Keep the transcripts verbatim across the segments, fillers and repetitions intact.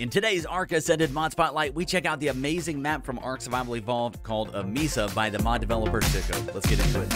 In today's Ark Ascended mod spotlight, we check out the amazing map from Ark Survival Evolved called Amissa by the mod developer Tiko. Let's get into it.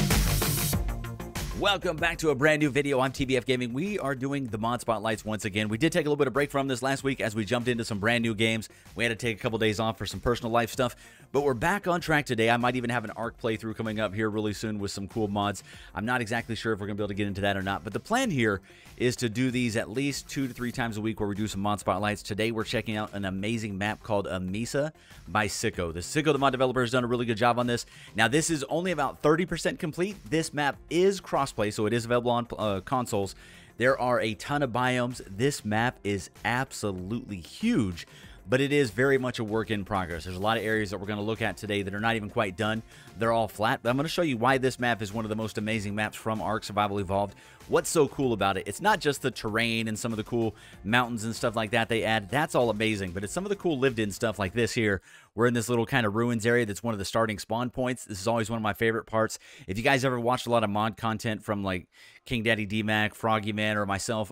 Welcome back to a brand new video. I'm T B F Gaming. We are doing the mod spotlights once again. We did take a little bit of break from this last week as we jumped into some brand new games. We had to take a couple days off for some personal life stuff, but we're back on track today. I might even have an Ark playthrough coming up here really soon with some cool mods. I'm not exactly sure if we're going to be able to get into that or not, but the plan here is to do these at least two to three times a week where we do some mod spotlights. Today, we're checking out an amazing map called Amissa by Tiko. The Tiko, the mod developer, has done a really good job on this. Now, this is only about thirty percent complete. This map is crossplay, so it is available on uh, consoles. There are a ton of biomes. This map is absolutely huge, but it is very much a work in progress. There's a lot of areas that we're going to look at today that are not even quite done. They're all flat, but I'm going to show you why this map is one of the most amazing maps from Ark Survival Evolved. What's so cool about it? It's not just the terrain and some of the cool mountains and stuff like that they add. That's all amazing, but it's some of the cool lived-in stuff like this here. We're in this little kind of ruins area that's one of the starting spawn points. This is always one of my favorite parts. If you guys ever watched a lot of mod content from like King Daddy D-Mac, Froggy Man, or myself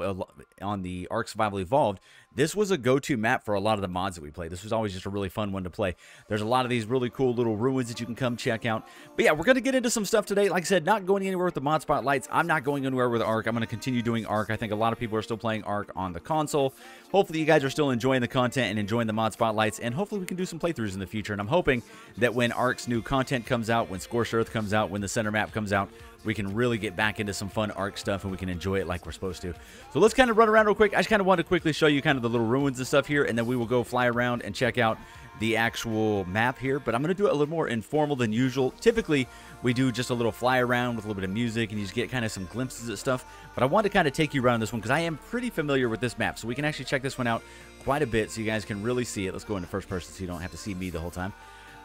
on the Ark Survival Evolved, this was a go-to map for a lot of the mods that we play. This was always just a really fun one to play. There's a lot of these really cool little ruins that you can come check out. But yeah, we're going to get into some stuff today. Like I said, not going anywhere with the mod spotlights. I'm not going anywhere with Ark. I'm going to continue doing Ark. I think a lot of people are still playing Ark on the console. Hopefully you guys are still enjoying the content and enjoying the mod spotlights, and hopefully we can do some playthroughs in the future. And I'm hoping that when Ark's new content comes out, when Scorched Earth comes out, when the center map comes out, we can really get back into some fun Ark stuff and we can enjoy it like we're supposed to. So let's kind of run around real quick. I just kind of want to quickly show you kind of the little ruins and stuff here, and then we will go fly around and check out the actual map here. But I'm going to do it a little more informal than usual. Typically, we do just a little fly around with a little bit of music and you just get kind of some glimpses of stuff. But I want to kind of take you around this one because I am pretty familiar with this map. So we can actually check this one out quite a bit so you guys can really see it. Let's go into first person so you don't have to see me the whole time.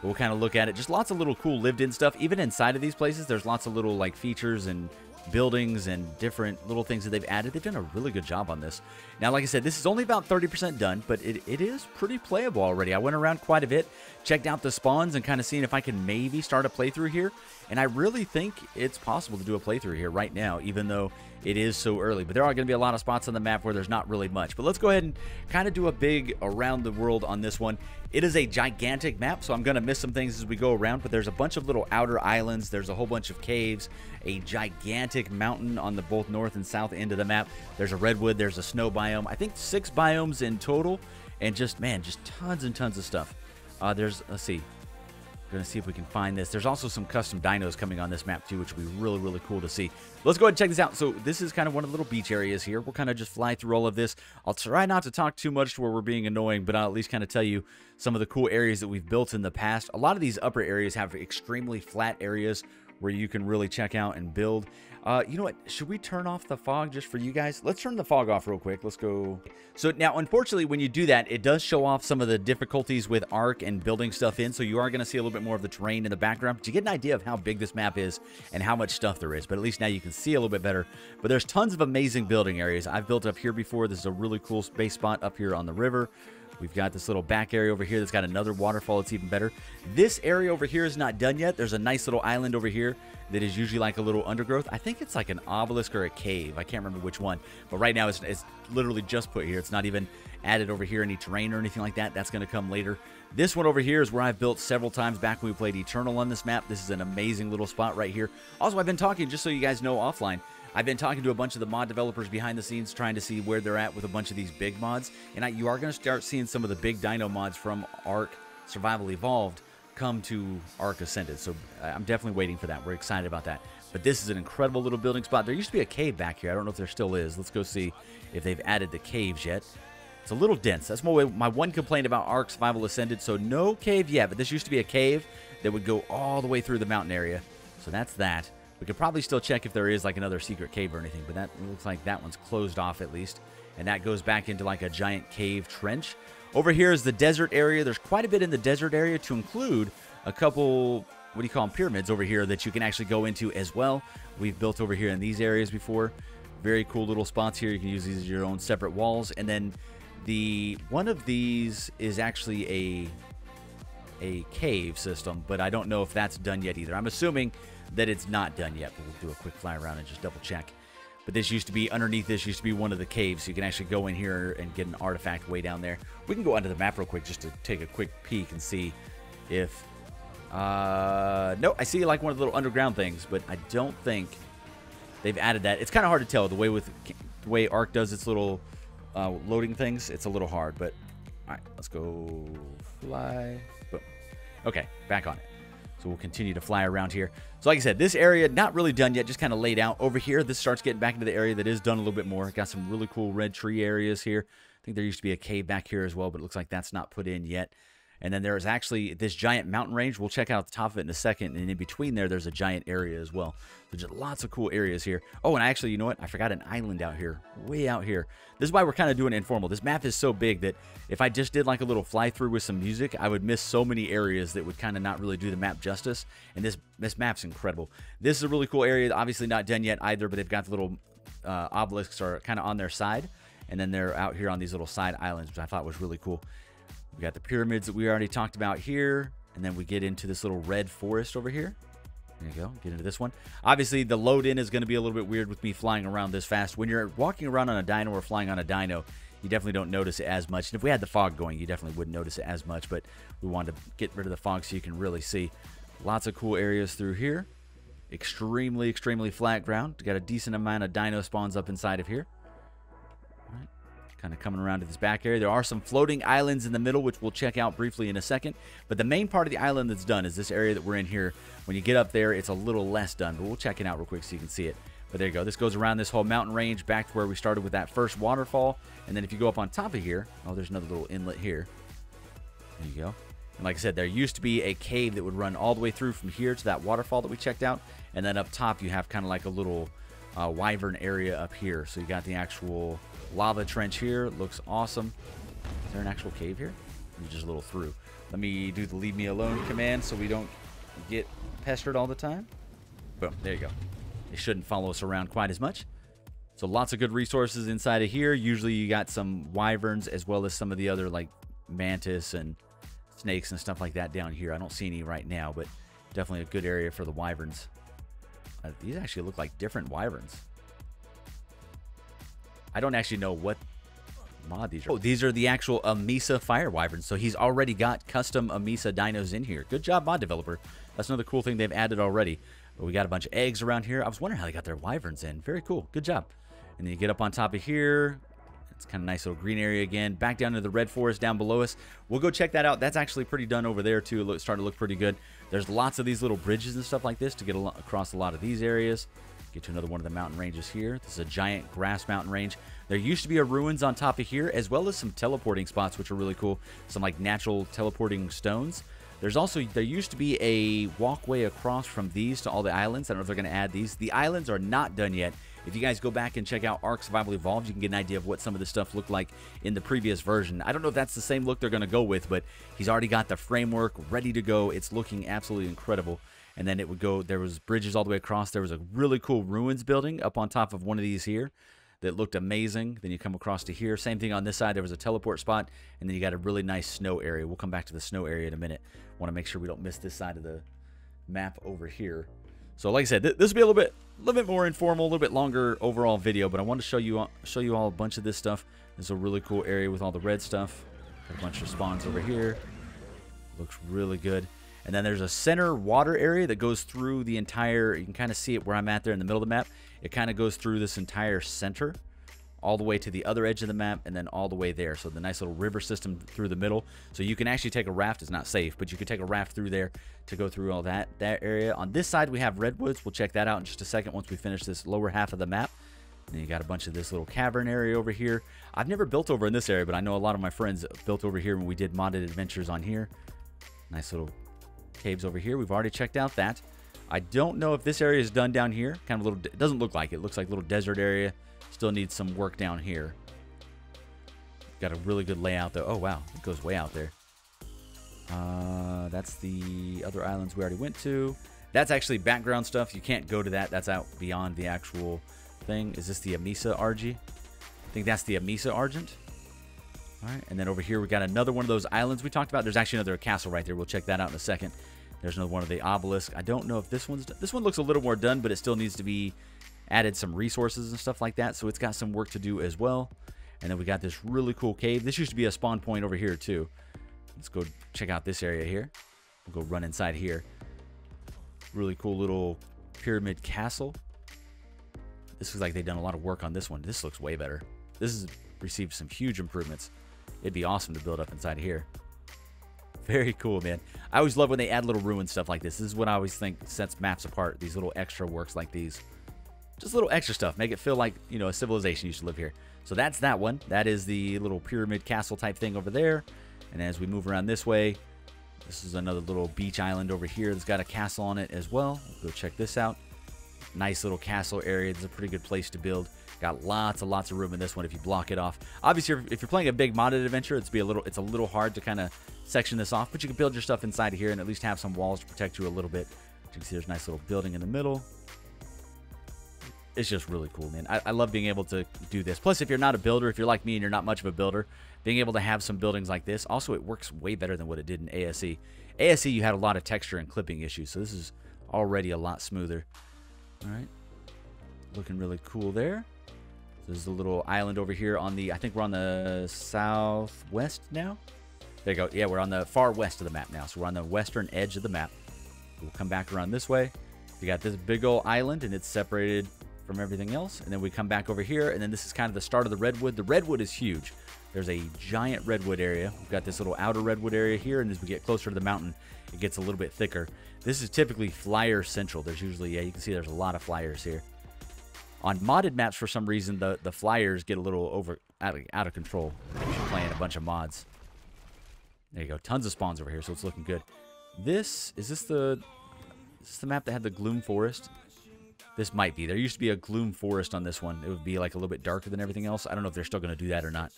We'll kind of look at it. Just lots of little cool lived-in stuff. Even inside of these places, there's lots of little like features and buildings and different little things that they've added. They've done a really good job on this. Now, like I said, this is only about thirty percent done, but it, it is pretty playable already. I went around quite a bit, checked out the spawns, and kind of seeing if I can maybe start a playthrough here. And I really think it's possible to do a playthrough here right now, even though it is so early. But there are going to be a lot of spots on the map where there's not really much. But let's go ahead and kind of do a big around the world on this one. It is a gigantic map, so I'm going to miss some things as we go around. But there's a bunch of little outer islands. There's a whole bunch of caves, a gigantic mountain on the both north and south end of the map. There's a redwood. There's a snow biome. I think six biomes in total. And just, man, just tons and tons of stuff. Uh, there's, let's see. Going to see if we can find this. There's also some custom dinos coming on this map too, which will be really, really cool to see. Let's go ahead and check this out. So this is kind of one of the little beach areas here. We'll kind of just fly through all of this. I'll try not to talk too much to where we're being annoying, but I'll at least kind of tell you some of the cool areas that we've built in the past. A lot of these upper areas have extremely flat areas where you can really check out and build. Uh, you know what? Should we turn off the fog just for you guys? Let's turn the fog off real quick. Let's go. So now, unfortunately, when you do that, it does show off some of the difficulties with Ark and building stuff in. So you are going to see a little bit more of the terrain in the background. But you get an idea of how big this map is and how much stuff there is. But at least now you can see a little bit better. But there's tons of amazing building areas. I've built up here before. This is a really cool base spot up here on the river. We've got this little back area over here that's got another waterfall. It's even better. This area over here is not done yet. There's a nice little island over here that is usually like a little undergrowth. I think it's like an obelisk or a cave. I can't remember which one. But right now, it's, it's literally just put here. It's not even added over here any terrain or anything like that. That's going to come later. This one over here is where I've built several times back when we played Eternal on this map. This is an amazing little spot right here. Also, I've been talking, just so you guys know offline, I've been talking to a bunch of the mod developers behind the scenes, trying to see where they're at with a bunch of these big mods. And I, you are going to start seeing some of the big dino mods from Ark Survival Evolved come to Ark Ascended. So I'm definitely waiting for that. We're excited about that. But this is an incredible little building spot. There used to be a cave back here. I don't know if there still is. Let's go see if they've added the caves yet. It's a little dense. That's my, my one complaint about Ark Survival Ascended. So no cave yet, but this used to be a cave that would go all the way through the mountain area. So that's that. We could probably still check if there is like another secret cave or anything, but that looks like that one's closed off at least. And that goes back into like a giant cave trench. Over here is the desert area. There's quite a bit in the desert area, to include a couple, what do you call them, pyramids over here that you can actually go into as well. We've built over here in these areas before. Very cool little spots here. You can use these as your own separate walls. And then the one of these is actually a a cave system, but I don't know if that's done yet either. I'm assuming that it's not done yet, but we'll do a quick fly around and just double check. But this used to be, underneath this used to be one of the caves. So you can actually go in here and get an artifact way down there. We can go onto the map real quick just to take a quick peek and see if... Uh, no, I see like one of the little underground things, but I don't think they've added that. It's kind of hard to tell the way with the way Ark does its little uh, loading things. It's a little hard, but all right, let's go fly. Boom. Okay, back on it. So we'll continue to fly around here. So like I said, this area, not really done yet, just kind of laid out. Over here, this starts getting back into the area that is done a little bit more. Got some really cool red tree areas here. I think there used to be a cave back here as well, but it looks like that's not put in yet. And then there is actually this giant mountain range. We'll check out the top of it in a second. And in between there, there's a giant area as well. So just lots of cool areas here. Oh, and actually, you know what? I forgot an island out here, way out here. This is why we're kind of doing informal. This map is so big that if I just did like a little fly through with some music, I would miss so many areas that would kind of not really do the map justice. And this, this map's incredible. This is a really cool area. Obviously not done yet either, but they've got the little uh, obelisks are kind of on their side. And then they're out here on these little side islands, which I thought was really cool. We got the pyramids that we already talked about here. And then we get into this little red forest over here. There you go. Get into this one. Obviously, the load in is going to be a little bit weird with me flying around this fast. When you're walking around on a dino or flying on a dino, you definitely don't notice it as much. And if we had the fog going, you definitely wouldn't notice it as much. But we wanted to get rid of the fog so you can really see. Lots of cool areas through here. Extremely, extremely flat ground. Got a decent amount of dino spawns up inside of here. Kind of coming around to this back area. There are some floating islands in the middle, which we'll check out briefly in a second. But the main part of the island that's done is this area that we're in here. When you get up there, it's a little less done, but we'll check it out real quick so you can see it. But there you go. This goes around this whole mountain range back to where we started with that first waterfall. And then if you go up on top of here, oh, there's another little inlet here. There you go. And like I said, there used to be a cave that would run all the way through from here to that waterfall that we checked out. And then up top, you have kind of like a little uh, wyvern area up here. So you got the actual... lava trench here. Looks awesome. Is there an actual cave here? Or just a little through. Let me do the leave me alone command so we don't get pestered all the time. Boom. There you go. They shouldn't follow us around quite as much. So lots of good resources inside of here. Usually you got some wyverns as well as some of the other like mantis and snakes and stuff like that down here. I don't see any right now, but definitely a good area for the wyverns. Uh, these actually look like different wyverns. I don't actually know what mod these are. Oh, these are the actual Amissa Fire Wyverns. So he's already got custom Amissa dinos in here. Good job, mod developer. That's another cool thing they've added already. But we got a bunch of eggs around here. I was wondering how they got their wyverns in. Very cool. Good job. And then you get up on top of here. It's kind of nice little green area again. Back down to the red forest down below us. We'll go check that out. That's actually pretty done over there, too. It's starting to look pretty good. There's lots of these little bridges and stuff like this to get across a lot of these areas. Get to another one of the mountain ranges here. This is a giant grass mountain range. There used to be a ruins on top of here, as well as some teleporting spots, which are really cool. Some like natural teleporting stones. There's also, there used to be a walkway across from these to all the islands. I don't know if they're going to add these. The islands are not done yet. If you guys go back and check out Ark Survival Evolved, you can get an idea of what some of this stuff looked like in the previous version. I don't know if that's the same look they're going to go with, but he's already got the framework ready to go. It's looking absolutely incredible. And then it would go, there was bridges all the way across. There was a really cool ruins building up on top of one of these here that looked amazing. Then you come across to here. Same thing on this side. There was a teleport spot. And then you got a really nice snow area. We'll come back to the snow area in a minute. Want to make sure we don't miss this side of the map over here. So like I said, th this will be a little bit, a little bit more informal, a little bit longer overall video. But I wanted to show you, show you all a bunch of this stuff. This is a really cool area with all the red stuff. Got a bunch of spawns over here. Looks really good. And then there's a center water area that goes through the entire, you can kind of see it where I'm at there in the middle of the map. It kind of goes through this entire center all the way to the other edge of the map and then all the way there. So the nice little river system through the middle. So you can actually take a raft. It's not safe, but you can take a raft through there to go through all that, that area. On this side, we have redwoods. We'll check that out in just a second once we finish this lower half of the map. And then you got a bunch of this little cavern area over here. I've never built over in this area, but I know a lot of my friends built over here when we did modded adventures on here. Nice little... caves over here. We've already checked out that. I don't know if this area is done down here. Kind of a little, it doesn't look like it. It looks like a little desert area. Still needs some work down here. Got a really good layout though. Oh wow, it goes way out there. Uh, that's the other islands we already went to. That's actually background stuff. You can't go to that. That's out beyond the actual thing. Is this the Amissa Argent? I think that's the Amissa Argent. All right, and then over here, we got another one of those islands we talked about. There's actually another castle right there. We'll check that out in a second. There's another one of the obelisks. I don't know if this one's done. This one looks a little more done, but it still needs to be added some resources and stuff like that, so it's got some work to do as well. And then we got this really cool cave. This used to be a spawn point over here too. Let's go check out this area here. We'll go run inside here. Really cool little pyramid castle. This looks like they've done a lot of work on this one. This looks way better. This has received some huge improvements. It'd be awesome to build up inside here. Very cool, man. I always love when they add little ruin stuff like this. This is what I always think sets maps apart, these little extra works like these. Just little extra stuff. Make it feel like, you know, a civilization used to live here. So that's that one. That is the little pyramid castle type thing over there. And as we move around this way, this is another little beach island over here that's got a castle on it as well. Go check this out. Nice little castle area. It's a pretty good place to build. Got lots and lots of room in this one if you block it off. Obviously, if you're playing a big modded adventure, it's be a little it's a little hard to kind of section this off, but you can build your stuff inside here and at least have some walls to protect you a little bit. As you can see, there's a nice little building in the middle. It's just really cool, man. I, I love being able to do this. Plus, if you're not a builder, if you're like me and you're not much of a builder, being able to have some buildings like this. Also, it works way better than what it did in A S E. A S E, you had a lot of texture and clipping issues, so this is already a lot smoother. All right. Looking really cool there. There's a little island over here on the, I think we're on the southwest now. There you go. Yeah, we're on the far west of the map now. So we're on the western edge of the map. We'll come back around this way. You got this big old island, and it's separated from everything else. And then we come back over here, and then this is kind of the start of the redwood. The redwood is huge. There's a giant redwood area. We've got this little outer redwood area here, and as we get closer to the mountain, it gets a little bit thicker. This is typically flyer central. There's usually, yeah, you can see there's a lot of flyers here. On modded maps, for some reason, the, the flyers get a little over out of, out of control if you're playing a bunch of mods. There you go. Tons of spawns over here, so it's looking good. This, is this the, is this the map that had the Gloom Forest? This might be. There used to be a Gloom Forest on this one. It would be like a little bit darker than everything else. I don't know if they're still going to do that or not.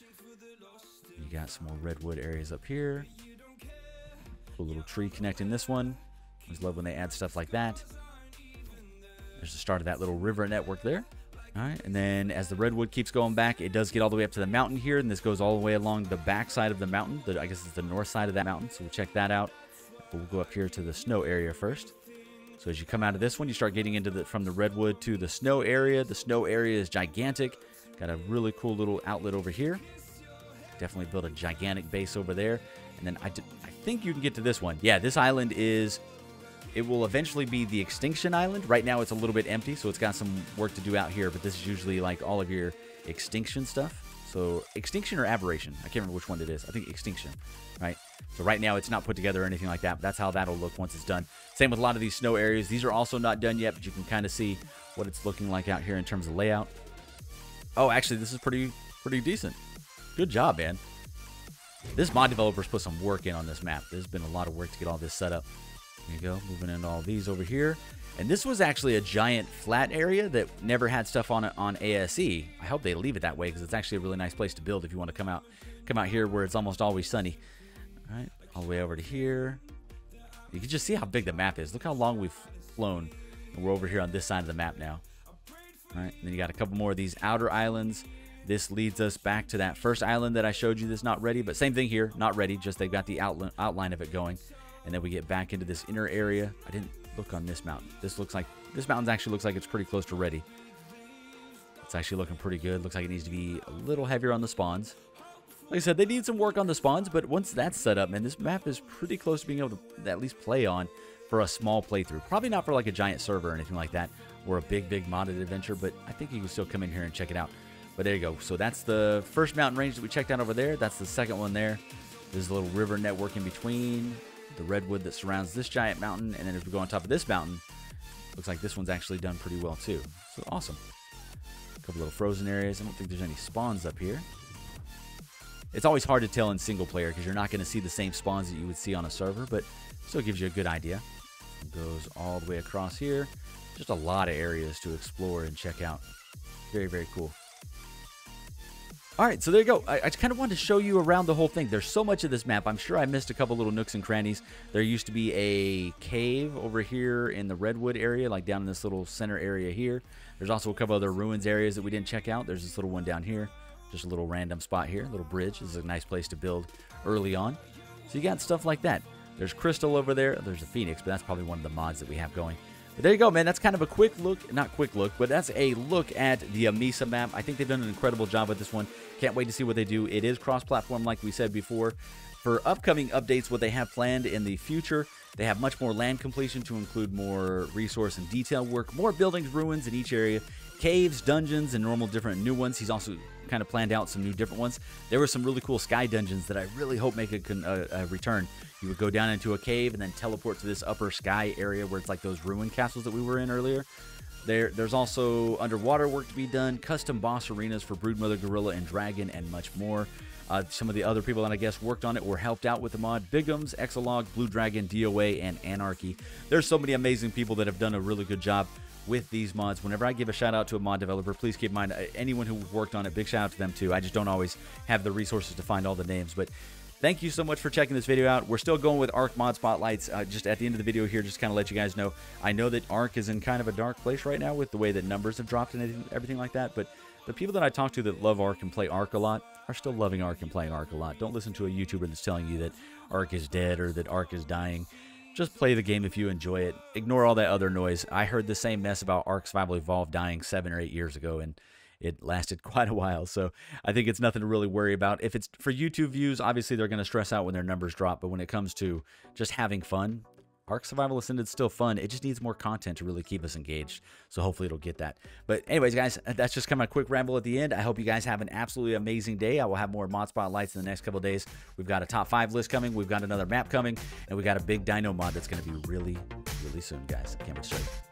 You got some more redwood areas up here. A little tree connecting this one. I always love when they add stuff like that. There's the start of that little river network there. All right, and then as the redwood keeps going back, it does get all the way up to the mountain here, and this goes all the way along the back side of the mountain. The, I guess it's the north side of that mountain, so we'll check that out. We'll go up here to the snow area first. So as you come out of this one, you start getting into the, from the redwood to the snow area. The snow area is gigantic. Got a really cool little outlet over here. Definitely built a gigantic base over there. And then I, did, I think you can get to this one. Yeah, this island is... It will eventually be the Extinction Island. Right now, it's a little bit empty, so it's got some work to do out here, but this is usually like all of your Extinction stuff. So Extinction or Aberration? I can't remember which one it is. I think Extinction, right? So right now, it's not put together or anything like that, but that's how that'll look once it's done. Same with a lot of these snow areas. These are also not done yet, but you can kind of see what it's looking like out here in terms of layout. Oh, actually, this is pretty, pretty decent. Good job, man. This mod developer's put some work in on this map. There's been a lot of work to get all this set up. There you go, moving into all these over here. And this was actually a giant flat area that never had stuff on it on A S E. I hope they leave it that way because it's actually a really nice place to build if you want to come out come out here where it's almost always sunny. All right, all the way over to here. You can just see how big the map is. Look how long we've flown, and we're over here on this side of the map now. All right, and then you got a couple more of these outer islands. This leads us back to that first island that I showed you that's not ready, but same thing here, not ready, just they've got the outline, outline of it going. And then we get back into this inner area. I didn't look on this mountain. This looks like this mountain actually looks like it's pretty close to ready. It's actually looking pretty good. Looks like it needs to be a little heavier on the spawns. Like I said, they need some work on the spawns, but once that's set up, man, this map is pretty close to being able to at least play on for a small playthrough. Probably not for like a giant server or anything like that, or a big, big modded adventure, but I think you can still come in here and check it out. But there you go. So that's the first mountain range that we checked out over there. That's the second one there. There's a little river network in between. The redwood that surrounds this giant mountain, and then if we go on top of this mountain, looks like this one's actually done pretty well too. So awesome. A couple little frozen areas. I don't think there's any spawns up here. It's always hard to tell in single player because you're not going to see the same spawns that you would see on a server, but still gives you a good idea. It goes all the way across here. Just a lot of areas to explore and check out. Very, very cool. All right, so there you go. I, I kind of wanted to show you around the whole thing. There's so much of this map. I'm sure I missed a couple little nooks and crannies. There used to be a cave over here in the redwood area, like down in this little center area here. There's also a couple other ruins areas that we didn't check out. There's this little one down here, just a little random spot here, a little bridge. This is a nice place to build early on. So you got stuff like that. There's Crystal over there. There's a Phoenix, but that's probably one of the mods that we have going. But there you go, man. That's kind of a quick look, not quick look, but that's a look at the Amissa map. I think they've done an incredible job with this one. Can't wait to see what they do. It is cross-platform, like we said before. For upcoming updates, what they have planned in the future, they have much more land completion to include more resource and detail work, more buildings, ruins in each area, caves, dungeons, and normal different new ones. He's also kind of planned out some new different ones. There were some really cool sky dungeons that I really hope make a, a, a return. You would go down into a cave and then teleport to this upper sky area where it's like those ruin castles that we were in earlier. There, there's also underwater work to be done, custom boss arenas for Broodmother, Gorilla, and Dragon, and much more. Uh, some of the other people that I guess worked on it or helped out with the mod: Biggums, Exilog, Blue Dragon, D O A, and Anarchy. There's so many amazing people that have done a really good job with these mods. Whenever I give a shout out to a mod developer, please keep in mind anyone who worked on it, big shout out to them too. I just don't always have the resources to find all the names, but thank you so much for checking this video out. We're still going with Ark Mod Spotlights. Uh, just at the end of the video here, just kind of let you guys know. I know that Ark is in kind of a dark place right now with the way that numbers have dropped and everything like that, but the people that I talk to that love Ark and play Ark a lot are still loving Ark and playing Ark a lot. Don't listen to a YouTuber that's telling you that Ark is dead or that Ark is dying. Just play the game if you enjoy it. Ignore all that other noise. I heard the same mess about Ark Survival Evolved dying seven or eight years ago, and it lasted quite a while, so I think it's nothing to really worry about. If it's for YouTube views, obviously they're going to stress out when their numbers drop, but when it comes to just having fun, Ark Survival Ascended is still fun. It just needs more content to really keep us engaged, so hopefully it'll get that. But anyways, guys, that's just kind of a quick ramble at the end. I hope you guys have an absolutely amazing day. I will have more mod spotlights in the next couple of days. We've got a top five list coming. We've got another map coming, and we got a big dino mod that's going to be really, really soon, guys. I can't wait to show you.